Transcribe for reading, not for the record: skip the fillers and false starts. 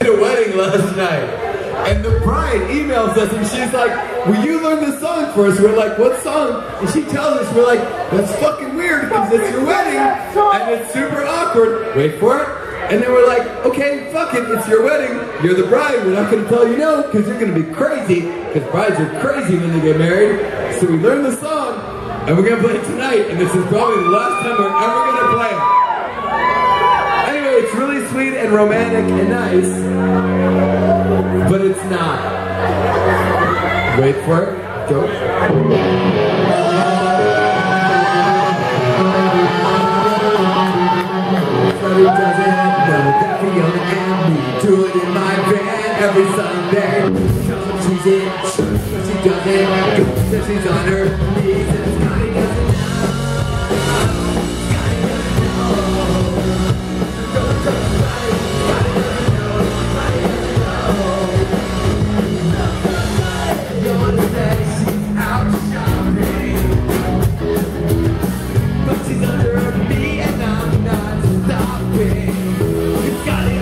At a wedding last night, and the bride emails us and she's like, will you learn the song for us? We're like, what song? And she tells us, we're like, that's fucking weird because it's your wedding and it's super awkward, wait for it. And then we're like, okay, fuck it, it's your wedding, you're the bride, we're not going to tell you no because you're going to be crazy, because brides are crazy when they get married. So we learned the song and we're going to play it tonight, and this is probably the last time we're ever going to play it. It's really sweet and romantic and nice, but it's not. Wait for it. Go. Do it in my van every Sunday. She's in, she doesn't. So she's on her knees and Scotty doesn't know. But she's under me and I'm not stopping. It's got it.